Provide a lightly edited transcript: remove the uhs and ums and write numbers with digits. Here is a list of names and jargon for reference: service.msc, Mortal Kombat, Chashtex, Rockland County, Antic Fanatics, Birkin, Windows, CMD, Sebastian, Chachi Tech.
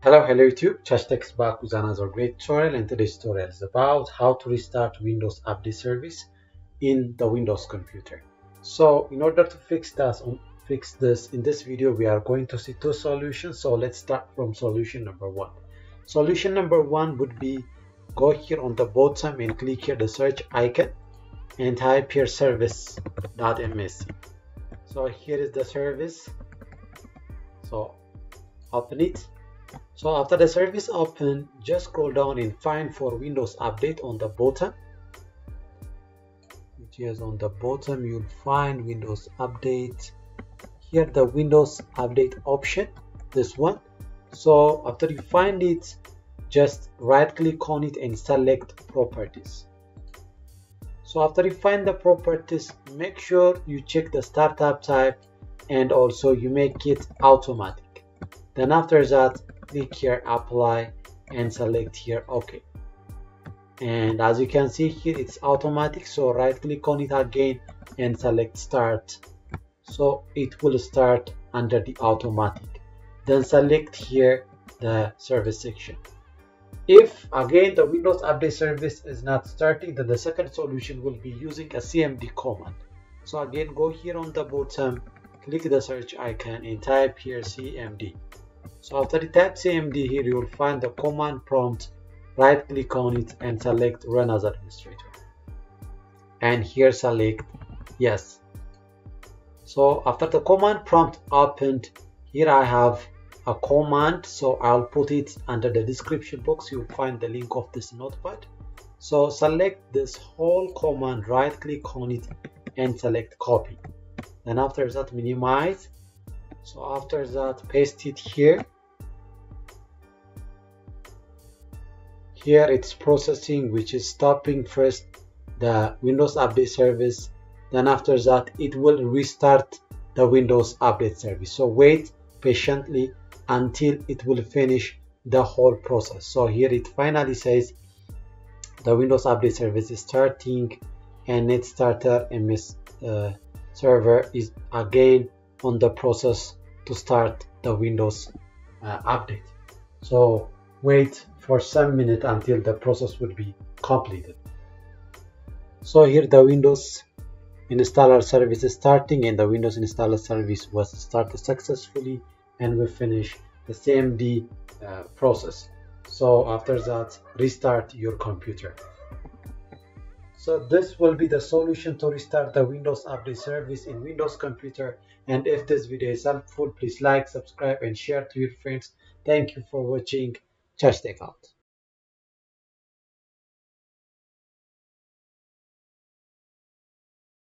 Hello YouTube, Chashtex back with another great tutorial, and today's tutorial is about how to restart Windows Update service in the Windows computer. So in order to fix this in this video, we are going to see two solutions. So let's start from solution number one. Solution number one would be go here on the bottom and click here the search icon and type here service.msc. So here is the service. So open it. So after the service open, just scroll down and find for Windows Update on the bottom. Which is on the bottom, you'll find Windows Update. Here the Windows Update option, this one. So after you find it, just right click on it and select properties. So after you find the properties, make sure you check the startup type and also you make it automatic. Then after that, click here apply and select here OK. And as you can see here, it's automatic. So right click on it again and select start. So it will start under the automatic. Then select here the service section. If again the Windows Update service is not starting, then the second solution will be using a CMD command. So again, go here on the bottom, click the search icon and type here CMD. So after you type CMD here, you will find the command prompt, right click on it and select run as administrator. And here select yes. So after the command prompt opened, here I have a command. So I'll put it under the description box. You'll find the link of this notepad. So select this whole command, right click on it and select copy. Then after that, minimize. So after that, paste it here. Here it's processing, which is stopping first the Windows Update service. Then after that, it will restart the Windows Update service. So wait patiently until it will finish the whole process. So here it finally says the Windows Update service is starting and NetStarter MS server is again on the process to start the Windows update. So wait for some minute until the process will be completed. So here the Windows installer service is starting and the Windows installer service was started successfully, and we finish the CMD process. So after that, restart your computer. So this will be the solution to restart the Windows Update service in Windows computer. And if this video is helpful, please like, subscribe and share to your friends. Thank you for watching. Chachi Tech out.